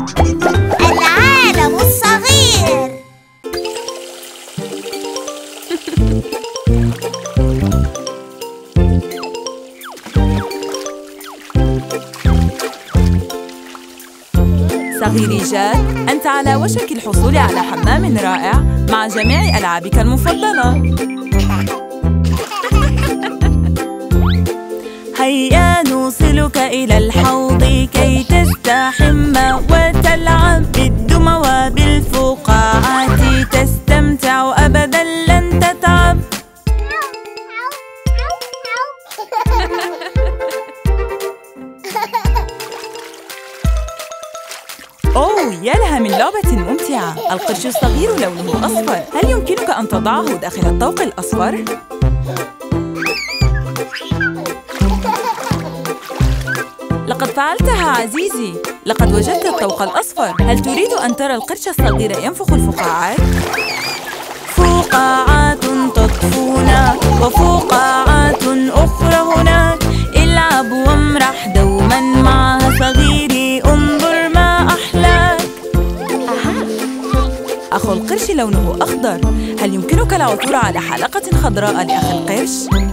العالم الصغير. صغيري جاد، أنت على وشك الحصول على حمام رائع مع جميع ألعابك المفضلة. هيا نوصلك إلى الحوض كي تستحم وتلعب بالدمى وبالفقاعات، تستمتع أبدا لن تتعب. أوه، يا لها من لعبة ممتعة! القرش الصغير لونه أصفر، هل يمكنك أن تضعه داخل الطوق الأصفر؟ لقد فعلتها عزيزي، لقد وجدت الطوق الأصفر. هل تريد أن ترى القرش الصغير ينفخ الفقاعات؟ فقاعات تطفونا وفقاعات أخرى هناك، العب وامرح دوما معها صغيري، انظر ما أحلاك. أخو القرش لونه أخضر، هل يمكنك العثور على حلقة خضراء لأخي القرش؟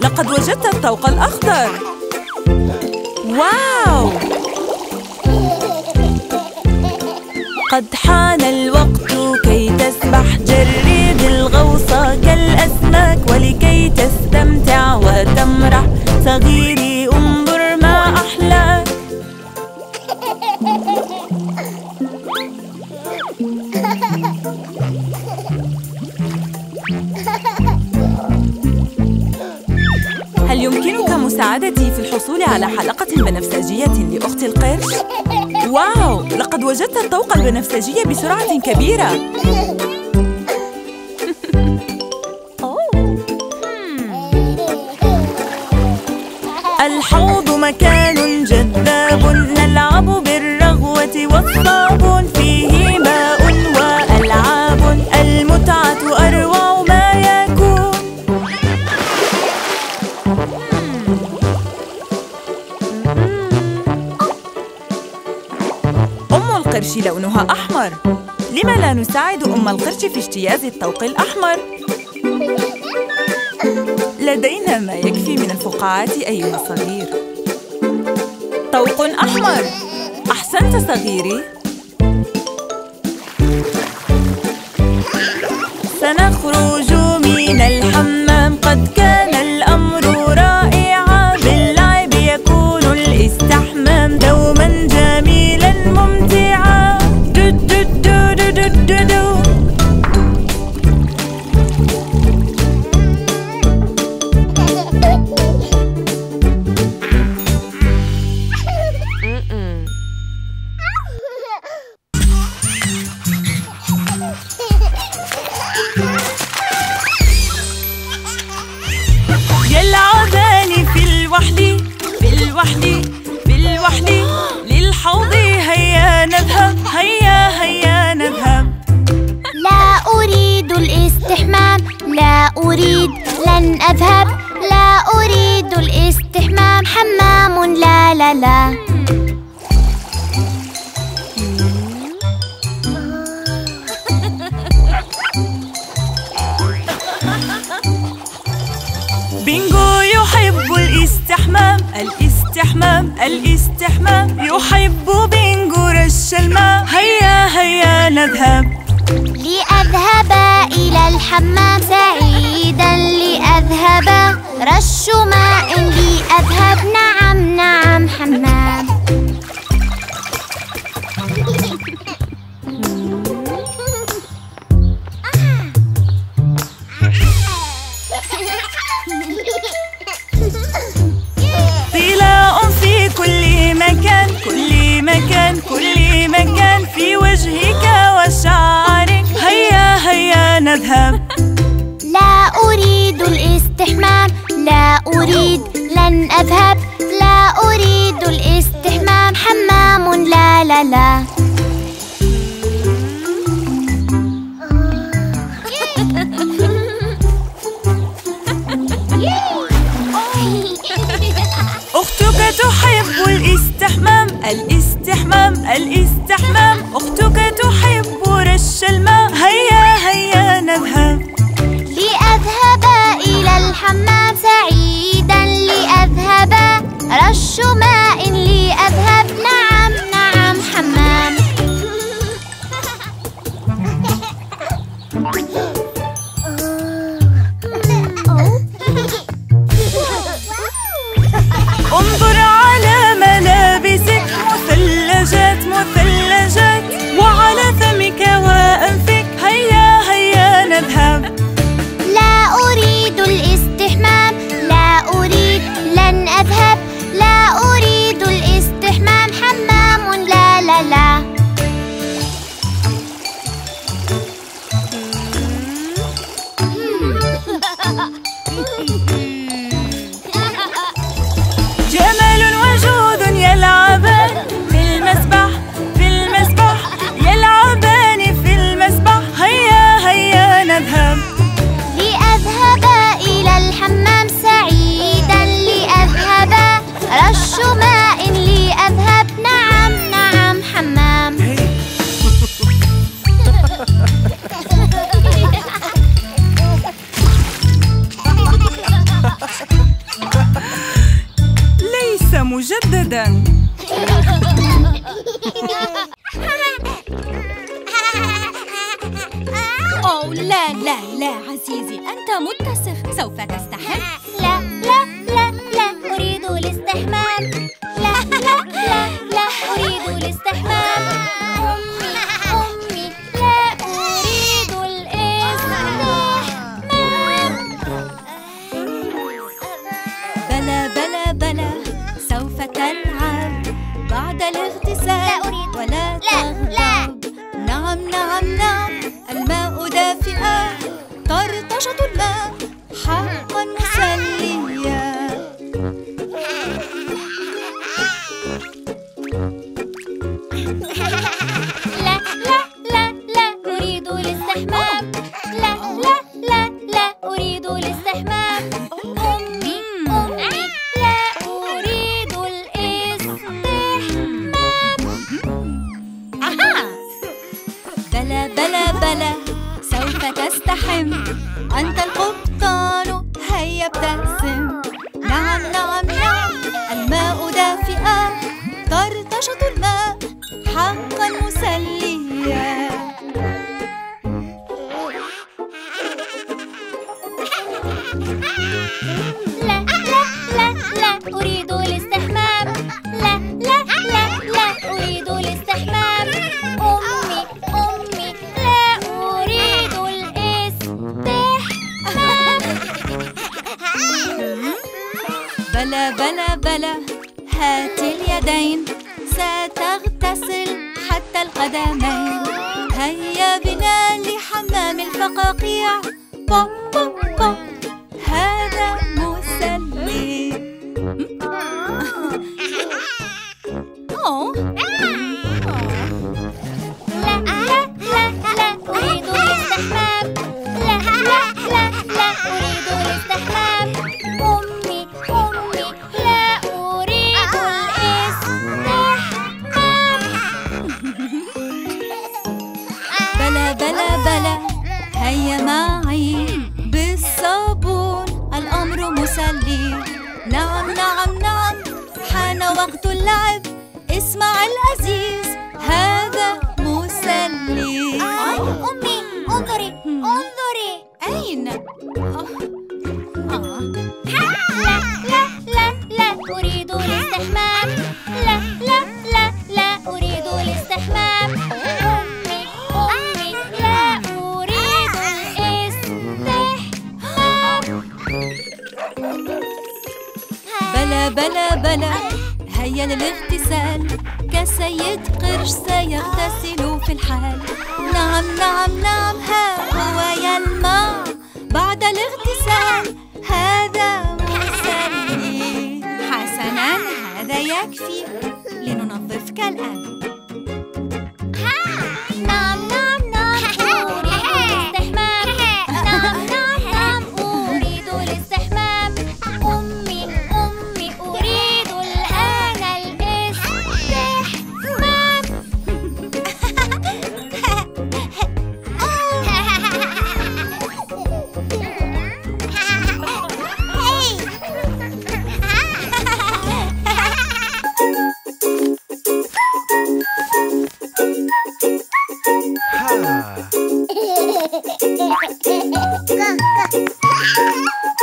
لقد وجدت الطوق الأخضر. واو، قد حان الوقت كي تسبح، جرد الغوص كالأسماك ولكي تستمتع وتمرح صغيري، انظر ما أحلى. هل يمكنك مساعدتي في الحصول على حلقة بنفسجية لأخت القرش؟ واو، لقد وجدت الطوق البنفسجي بسرعة كبيرة. الحوض مكان جذاب، نلعب بالرغوة والصابون، فيه ماء وألعاب، المتعة أروع ما يكون. القرش لونها أحمر، لما لا نساعد أم القرش في اجتياز الطوق الأحمر؟ لدينا ما يكفي من الفقاعات أيها الصغير. طوق أحمر، أحسنت صغيري. سنخرج من الحمام، قد كان الأمر رائعا، باللعب يكون الاستحمام دوما جميلا ممتعا. انظر على ملابسك مثلجات مثلجات، وعلى فمك وأنفك. هيا هيا نذهب. لا أريد الاستحمام، لا أريد، لن أذهب. لا أريد الاستحمام، حمام لا لا لا. جمل وجود يلعبان في المسبح، في المسبح، يلعبان في المسبح. هيا هيا نذهب. لأذهب إلى الحمام سعيدا، لأذهب رش ماء، لأذهب. نعم نعم حمام. ليس مجددا. أو لا لا لا عزيزي، أنت متسخ، سوف تستحم. لا لا لا لا أريد الاستحمام. لا لا لا لا أريد الاستحمام. أمي أمي لا أريد الاستحمام. بلى بلى بلى، سوف تلعب بعد الاغتسال. ولا تغضب. نعم نعم نعم، الماء دافئة، طرطشة الماء حقا مسلية. لا لا لا لا أريد الاستحمام. لا لا لا لا أريد الاستحمام. أمي أمي لا أريد الاستحمام. بلى بلى بلى، سوف تستحم. أنت القبطان، هيا ابتسم. نعم نعم نعم، الماء دافئة، طرطشة الماء حقا مسلية. لا لا لا لا أريد الاستحمام. لا لا لا لا أريد الاستحمام. أمي أمي لا أريد الاستحمام. بلى بلى بلى، هات اليدين، ستغتسل حتى القدمين. هيا بنا لحمام الفقاقيع. بوب بوب بوب، هذا مسلي. لا لا لا لا أريد الاستحمام. لا لا لا لا أريد الاستحمام. أمي أمي لا أريد الاستحمام. بلى بلى بلى، هيا معي بالصابون، الأمر مسلي. نعم نعم نعم، حان وقت اللعب. اسمع العزيز، هذا مسلي. أمي انظري انظري. أين؟ لا لا لا لا أريد الاستحمام. لا لا لا لا أريد الاستحمام. أمي أمي لا أريد الاستحمام. بلى بلى بلى، هيا للاغتسال. كسيد قرش سيغتسل في الحال. نعم نعم نعم، ها هو يلمع بعد الاغتسال. هذا مسلي. حسنا، هذا يكفي. لننظفك الآن. نعم نعم نعم أريد الاستحمام. نعم نعم نعم أريد الاستحمام. أمي أمي أريد الآن الاستحمام.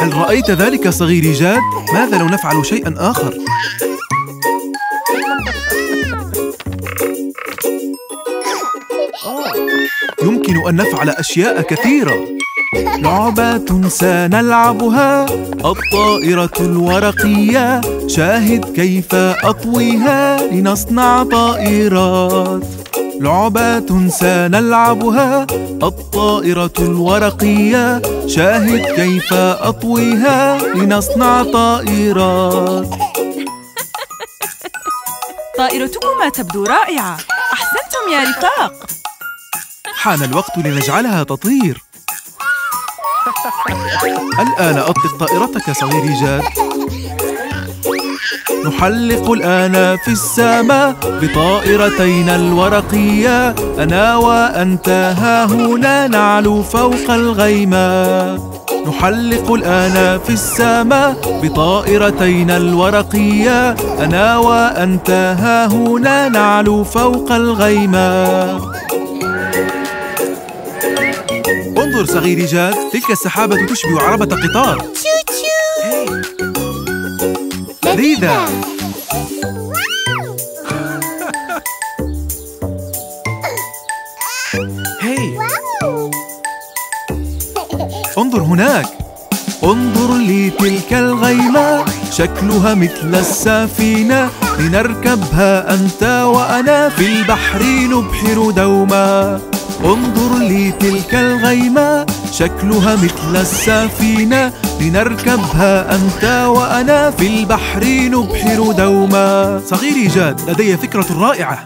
هل رأيت ذلك صغيري جاد؟ ماذا لو نفعل شيئاً آخر؟ يمكن أن نفعل أشياء كثيرة. لعبة سنلعبها، الطائرة الورقية، شاهد كيف أطويها لنصنع طائرات. لعبة سنلعبها، الطائرة الورقية، شاهد كيف أطويها لنصنع طائرات. طائرتكما تبدو رائعة، أحسنتم يا رفاق. حان الوقت لنجعلها تطير. الآن أطلق طائرتك صغيري جاد. نحلق الآن في السماء بطائرتينا الورقية، أنا وأنت هاهنا نعلو فوق الغيمة. نحلق الآن في السماء بطائرتينا الورقية، أنا وأنت هاهنا نعلو فوق الغيمة. انظر صغيري جاد، تلك السحابة تشبه عربة قطار. لذا انظر هناك، انظر لتلك الغيمة، شكلها مثل السفينة، لنركبها أنت وأنا، في البحر نبحر دوما. انظر لتلك الغيمة، شكلها مثل السفينة، لنركبها أنت وأنا، في البحر نبحر دوما. صغيري جاد، لدي فكرة رائعة.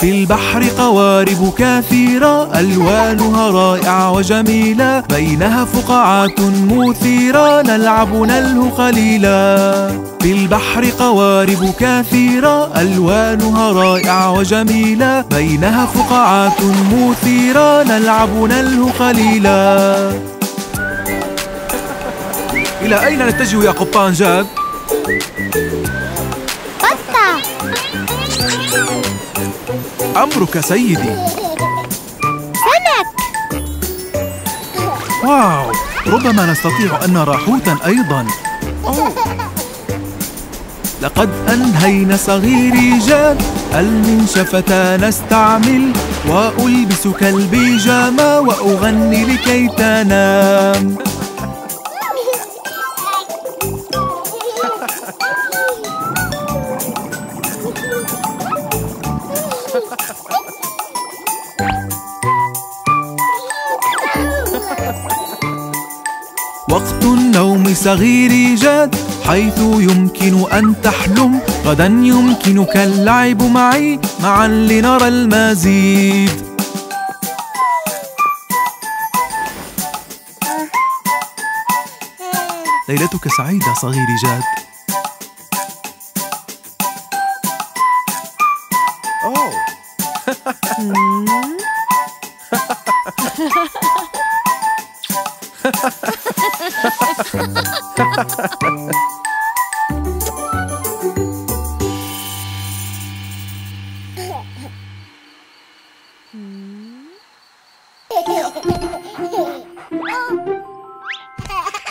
في البحر قوارب كثيرة، ألوانها رائعة وجميلة، بينها فقاعات مثيرة، نلعب نلهو قليلا. في البحر قوارب كثيرة، ألوانها رائعة وجميلة، بينها فقاعات مثيرة، نلعب نلهو قليلا. إلى أين نتجه يا قبطان جاد؟ أمرك سيدي. سمك. واو، ربما نستطيع أن نرى حوتاً أيضاً. لقد أنهينا صغيري جاد، المنشفة نستعمل، وألبسك البيجامة، وأغني لكي تنام. وقت النوم صغيري جاد، حيث يمكن أن تحلم، غدا يمكنك اللعب معي، معا لنرى المزيد. ليلتك سعيدة صغيري جاد.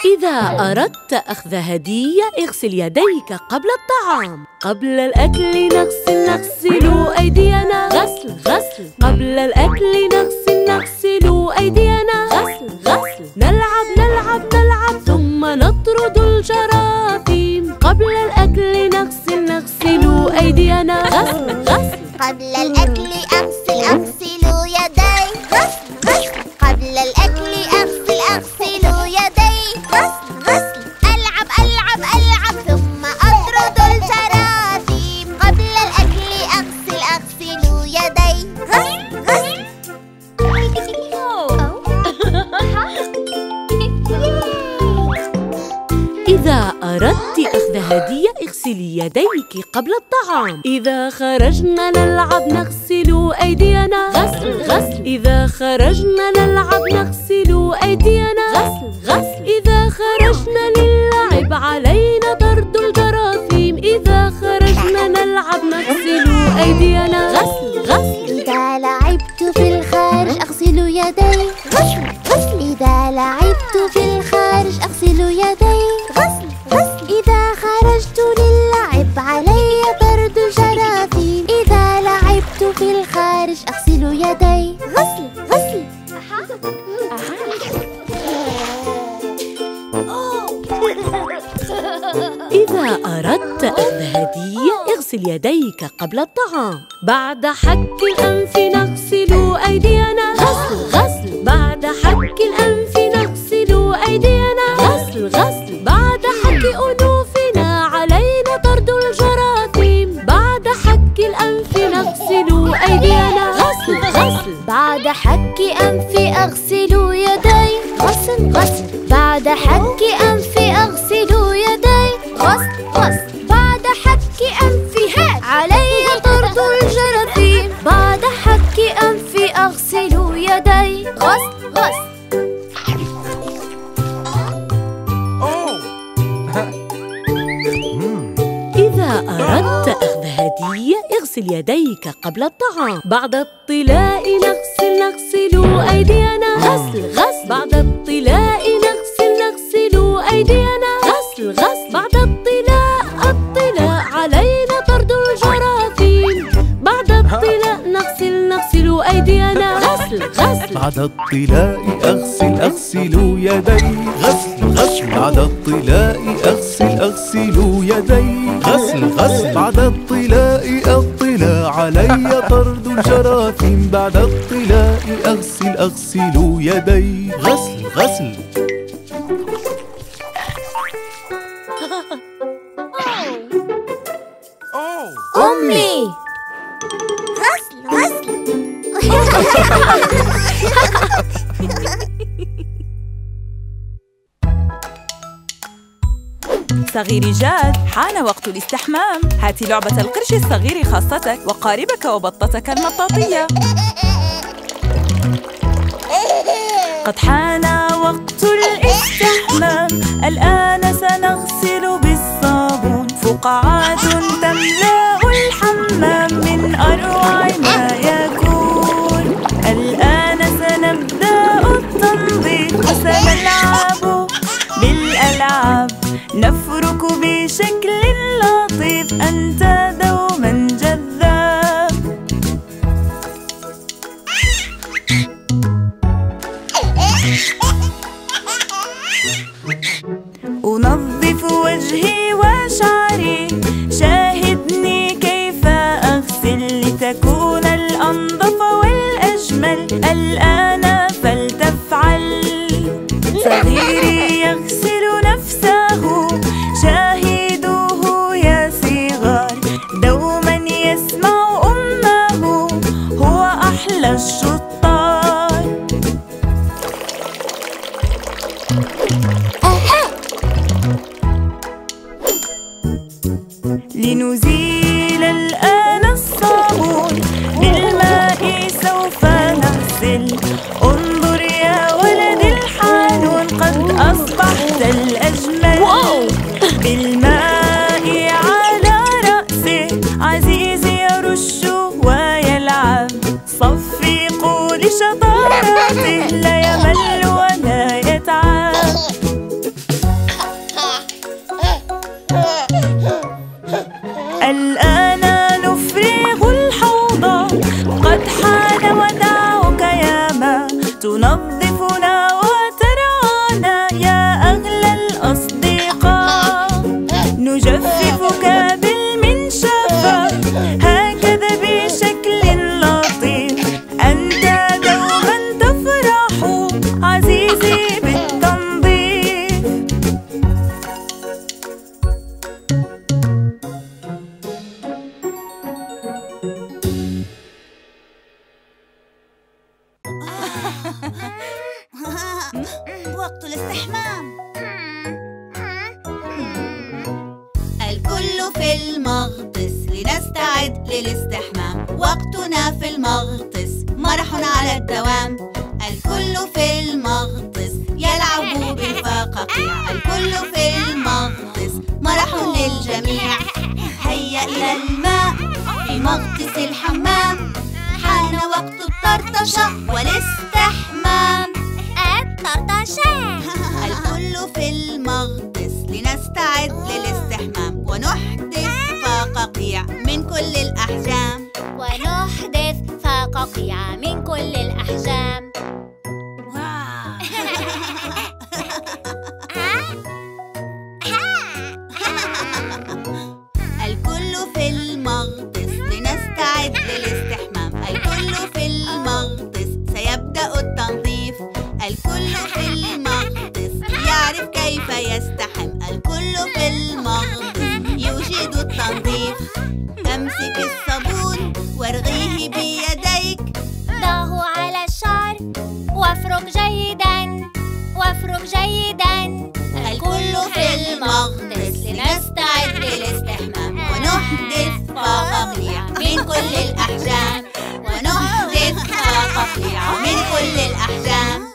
إذا أردت أخذ هدية اغسل يديك قبل الطعام. قبل الأكل نغسل أيدينا، غسل. قبل الأكل نغسل أيدينا، غسل. نلعب ثم نطرد الجراثيم. قبل الأكل نغسل أيدينا، غسل. قبل الأكل أغسل يدي، غسل. قبل الأكل أغسل يدي، غسل. ألعب ثم أطرد الجراثيم. قبل الأكل أغسل يدي، غسل. إذا أردت أخذ هدية اغسلي يديك قبل الطعام. إذا خرجنا نلعب نغسل أيدينا، غسل. إذا خرجنا نلعب نغسل أيدينا، غسل. إذا خرجنا للعب علينا طرد الجراثيم. أيدينا غسل غسل. إذا لعبت في الخارج أغسل يدي غسل غسل. إذا لعبت في الخارج أغسل يدي غسل غسل. إذا خرجت للعب علي برد جراثيم. إذا لعبت في الخارج أغسل يدي غسل غسل. إذا أردت أخذ هدية اغسل يديك قبل الطعام. بعد حك الأنف نغسل أيدينا غسل غسل. بعد حك الأنف نغسل أيدينا غسل غسل. بعد حك أنوفنا علينا طرد الجراثيم. بعد حك الأنف نغسل أيدينا غسل غسل. بعد حك أنفي أغسل يدي غسل غسل. بعد حك أنفي أغسل يدي غسل غسل. بعد حك أنفي علي طرد الجراثيم. بعد حك أنفي أغسل يدي غسل غسل. إذا أردت أخذ هدية اغسل يديك قبل الطعام. بعد الطلاء نغسل أيدينا غسل غسل. بعد الطلاء نغسل أيدينا غسل غسل. بعد الطلاء علينا طرد الجراثيم. بعد الطلاء نغسل أيدينا غسل غسل. بعد الطلاء أغسل يدي غسل غسل. بعد الطلاء أغسل يدي غسل غسل. بعد الطلاء علي طرد الجراثيم. بعد الطلاء أغسل يدي غسل غسل. أمي غسل غسل. صغير جاد، حان وقت الاستحمام. هاتي لعبة القرش الصغير خاصتك وقاربك وبطتك المطاطية. قد حان وقت الاستحمام. الآن سنغسل بالصابون فقاعات تملأ الحمام من أروع ما يكون. الآن سنبدأ التنظيف وسنلعب بالألعاب. نفرك بشكل لطيف، أنت دوما جذاب. أنظف وجهي وشعري، شاهدني كيف أغسل لتكون الأنظف والأجمل. الآن فلتفعل. صغيري يغسل نفسه، شاهدوه يا صغار. دوما يسمع أمه، هو أحلى الشطار. لنزيل الآن الصابون بالماء، سوف نغسل. انظر يا ولد الحنون، قد أصبحت الأجمل. بالماء على رأسه عزيزي يرش ويلعب. صفقوا لشطارته، لا يمل ولا يتعب. الآن نفرغ الحوض، قد حان وداعك يا ما. تنظفنا وترعانا يا أغلى الأصدقاء. نجففك بالمنشفة هكذا بشكل لطيف. أنت دوما تفرح عزيزي بالتنظيف. وقت الاستحمام. الكل في المغطس لنستعد للاستحمام. وقتنا في المغطس، مرح على الدوام. الكل في المغطس يلعب بالفقاقيع. الكل في المغطس، مرح للجميع. هيا إلى الماء في مغطس والاستحمام الطرطشة. الكل في المغطس لنستعد للاستحمام، ونحدث فقاقيع من كل الأحجام، ونحدث فقاقيع من كل الأحجام. الكل في المغطس يعرف كيف يستحم، الكل في المغطس يجيد التنظيف. أمسك الصابون وارغيه بيديك، ضعه على الشعر وافرك جيدا، وافرك جيدا. الكل في المغطس لنستعد للاستحمام، ونحدث فقاقيع من كل الأحجام، ونحدث فقاقيع من كل الأحجام.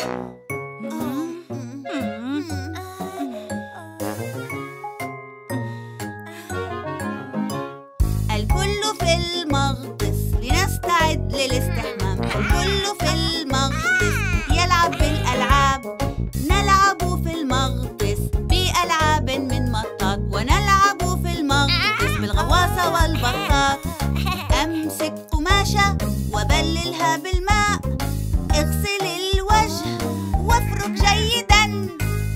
وبللها بالماء، اغسل الوجه وافرك جيدا،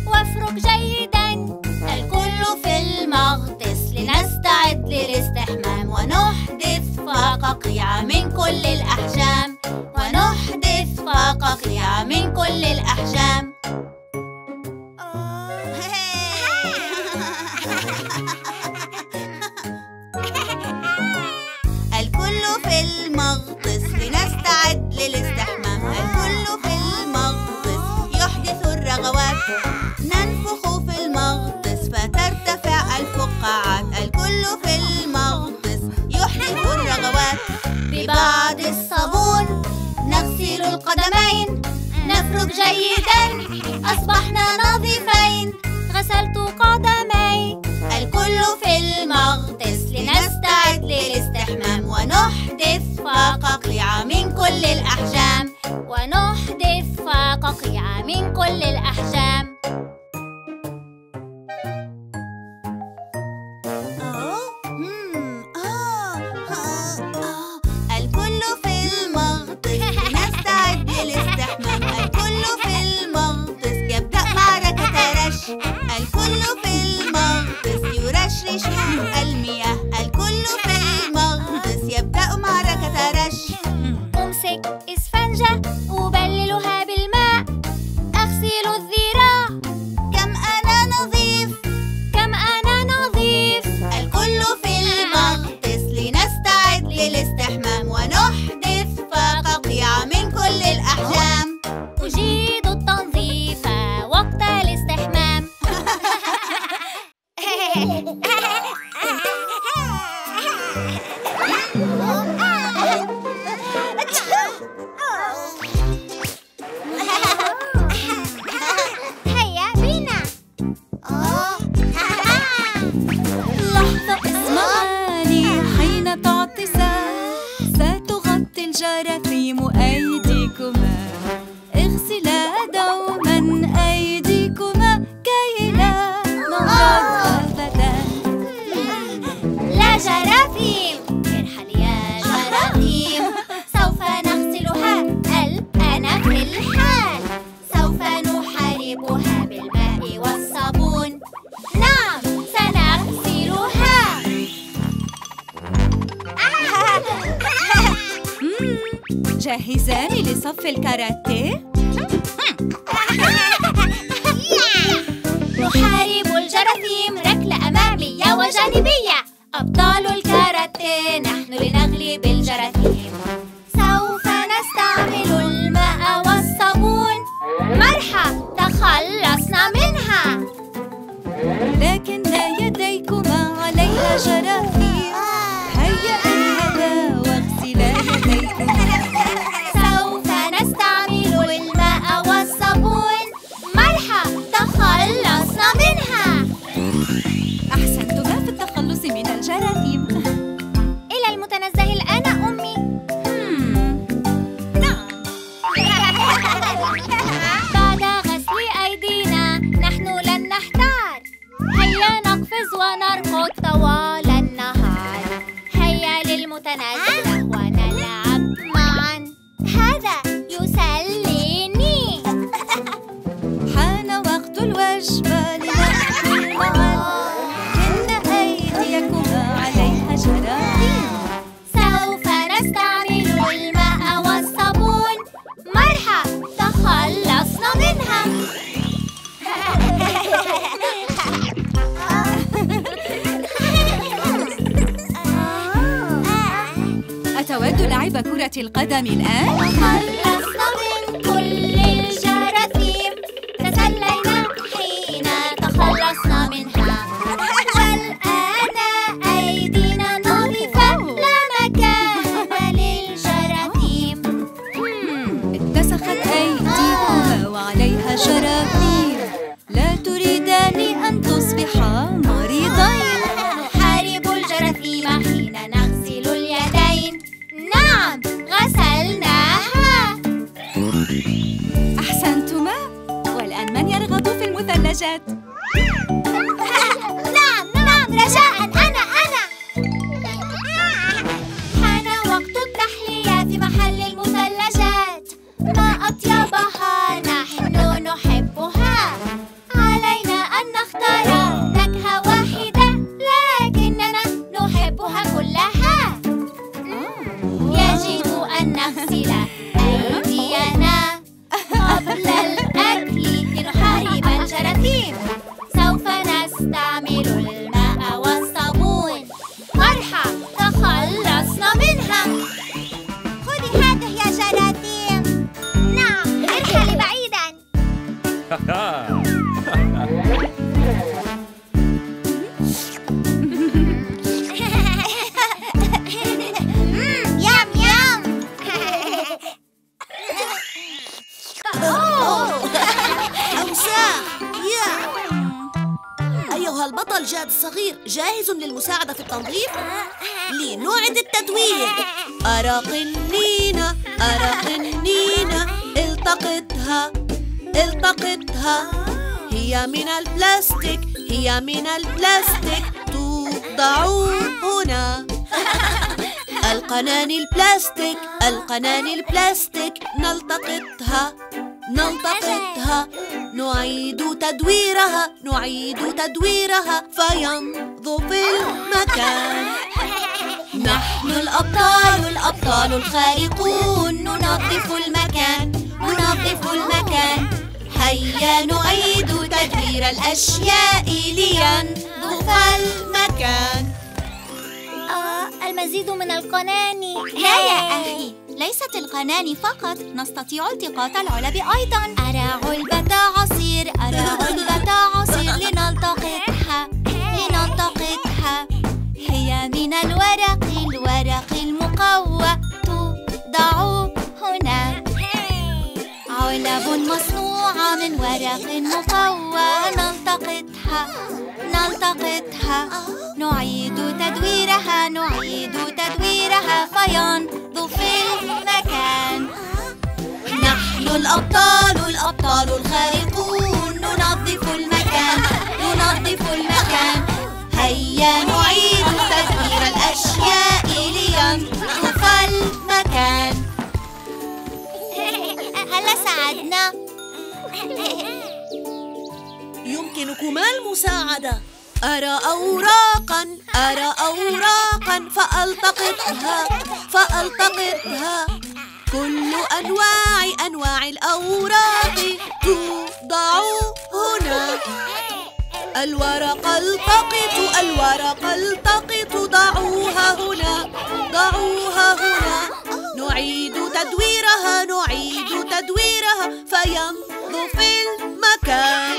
وافرك جيدا. الكل في المغطس لنستعد للاستحمام، ونحدث فقاقيع من كل الأحجام، ونحدث فقاقيع من كل الأحجام. ببعض الصابون نغسل القدمين، نفرك جيدا، أصبحنا نظيفين، غسلت قدمي. الكل في المغطس لنستعد للاستحمام، ونحدث فقاقيع من كل الأحجام، ونحدث فقاقيع من كل الأحجام. جاهزان لصف الكاراتيه؟ نحارب الجراثيم ركلة أمامية وجانبية، أبطال الكاراتيه نحن لنغلب الجراثيم. سوف نستعمل الماء والصابون، مرحى تخلصنا منها، لكن يديكما عليها جراثيم، هيا الهدى واغسلا يديكما. تخلصنا منها. أحسنتما في التخلص من الجراثيم. لعب كرة القدم الآن؟ تخلصنا من كل الجراثيم، تسلينا حين تخلصنا منها، والآن أيدينا نظيفة لا مكان للجراثيم. اتسخت أيديكما وعليها جراثيم، لا تريدان أن تصبحا مريضين. نعم نعم رجاء، أنا حان وقت التحلية في محل المثلجات، ما أطيبها نحن نحبها، علينا أن نختار نكهة واحدة لكننا نحبها كلها. يجب أن نغسل أيدينا قبل الأكل لنحارب الجراثيم. سوف نستعمل الماء والصابون. مرحى، تخلصنا منها. خذي هذه يا جراثيم. نعم، ارحلي بعيدا. يام يام. أيها البطل جاد الصغير، جاهز للمساعدة في التنظيف؟ لنعد التدوير. أرى قنينة، أرى قنينة، التقطها التقطها، هي من البلاستيك، هي من البلاستيك، توضع هنا. القنان البلاستيك، القنان البلاستيك، نلتقطها نلتقطها، نعيد تدويرها نعيد تدويرها فينظف المكان. نحن الأبطال، الأبطال الخارقون، ننظف المكان ننظف المكان. هيا نعيد تدوير الأشياء لينظف المكان. المزيد من القناني. لا يا أخي، ليست القناني فقط، نستطيع التقاط العلب أيضاً. أرى علبة عصير، أرى علبة عصير، لنلتقطها لنلتقطها، هي من الورق، الورق المقوى، توضع هنا. علب مصنوعة من ورق مقوى، نلتقطها نلتقطها، نعيد تدويرها نعيد تدويرها فينظف المكان. نحن الأبطال، الأبطال الخارقون، ننظف المكان ننظف المكان. هيا نعيد تدوير الأشياء لينظف المكان. هلا ساعدنا؟ يمكنكما المساعدة. أرى أوراقاً، أرى أوراقاً، فألتقطها فألتقطها، كل أنواع الأوراق توضع هنا. الورق التقط، الورق التقط، ضعوها هنا ضعوها هنا، نعيد تدويرها نعيد تدويرها فينظف المكان.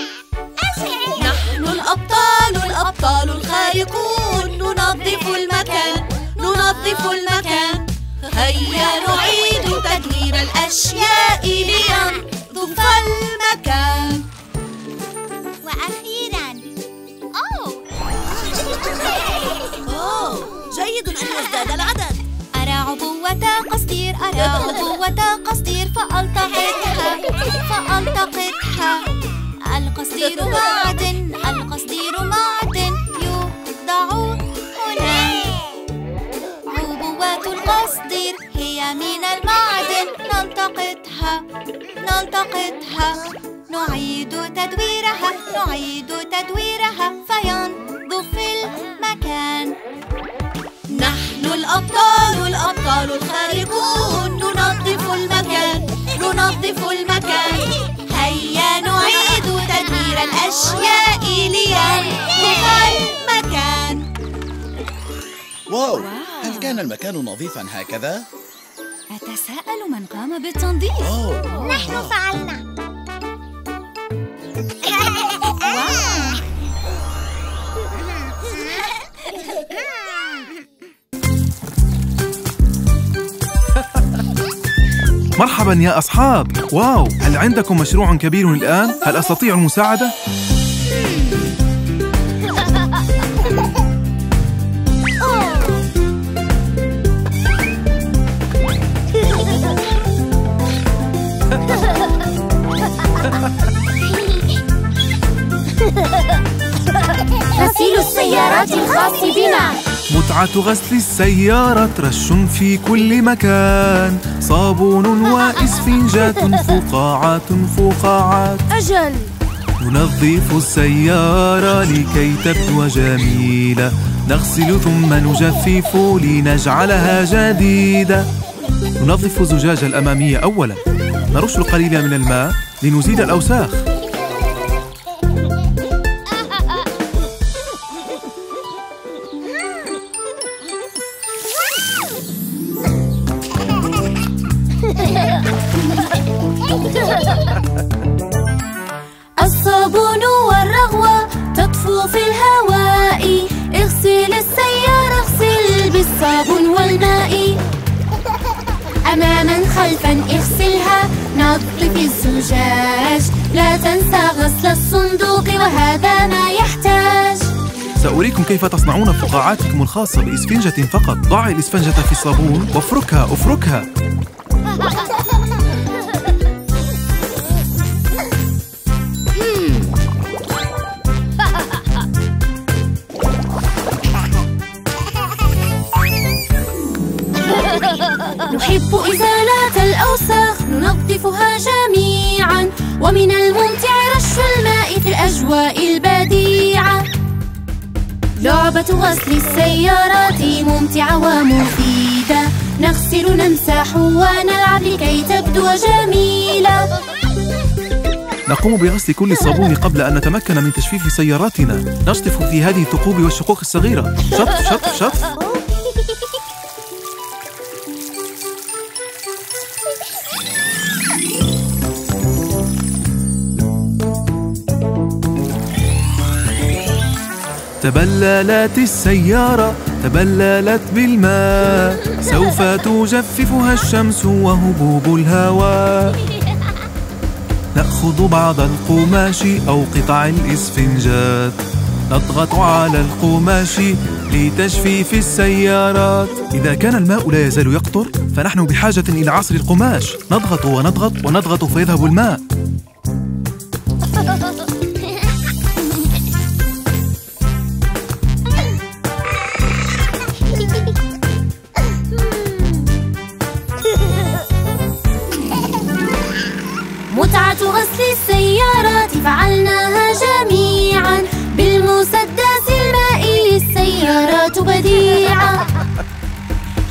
نحن الأبطال، الأبطال الخارقون، ننظف المكان ننظف المكان. هيا نعيد تدوير الأشياء لينظف المكان. وأخيراً. جيد أن يزداد العدد. أرى عبوة قصدير، أرى عبوة قصدير، فألتقطها فألتقطها. القصدير معدن، القصدير معدن، يوضع هنا. عبوات القصدير هي من المعدن، نلتقطها نلتقطها، نعيد تدويرها نعيد تدويرها فينظف المكان. نحن الأبطال، الأبطال الخارقون، ننظف المكان ننظف المكان. هيا نعيد تدوير الأشياء لينظف المكان. واو، هل كان المكان نظيفاً هكذا؟ أتساءل من قام بالتنظيف. نحن فعلنا. مرحبا يا أصحاب. واو، هل عندكم مشروع كبير الآن؟ هل أستطيع المساعدة؟ غسيل السيارات الخاص بنا. متعة غسل السيارة، رش في كل مكان، صابون وإسفنجات، فقاعات فقاعات. أجل، ننظف السيارة لكي تبدو جميلة، نغسل ثم نجفف لنجعلها جديدة. ننظف الزجاجة الأمامية أولا، نرش القليل من الماء لنزيل الأوساخ. الصابون والرغوة تطفو في الهواء، اغسل السيارة، اغسل بالصابون والماء. أماماً خلفاً اغسلها، نظف الزجاج، لا تنسى غسل الصندوق وهذا ما يحتاج. سأريكم كيف تصنعون فقاعاتكم الخاصة بإسفنجة فقط. ضعي الإسفنجة في الصابون وافركها افركها. نحب إزالة الأوساخ، ننظفها جميعا، ومن الممتع رش الماء في الأجواء البديعة. لعبة غسل السيارات ممتعة ومفيدة، نغسل نمسح ونلعب لكي تبدو جميلة. نقوم بغسل كل الصابون قبل أن نتمكن من تجفيف سياراتنا، نشطف في هذه الثقوب والشقوق الصغيرة، شطف شطف شطف. تبللت السيارة، تبللت بالماء، سوف تجففها الشمس وهبوب الهواء. نأخذ بعض القماش أو قطع الإسفنجات، نضغط على القماش لتجفيف السيارات. إذا كان الماء لا يزال يقطر فنحن بحاجة إلى عصر القماش، نضغط ونضغط ونضغط فيذهب الماء. متعة غسل السيارات فعلناها جميعا، بالمسدس المائي السيارات بديعة.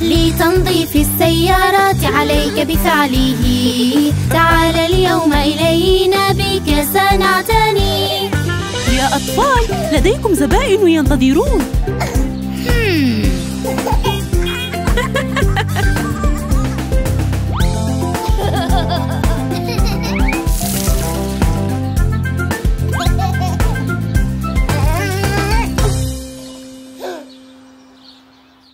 لتنظيف السيارات عليك بفعله، تعال اليوم إلينا بك سنعتني. يا أطفال، لديكم زبائن ينتظرون.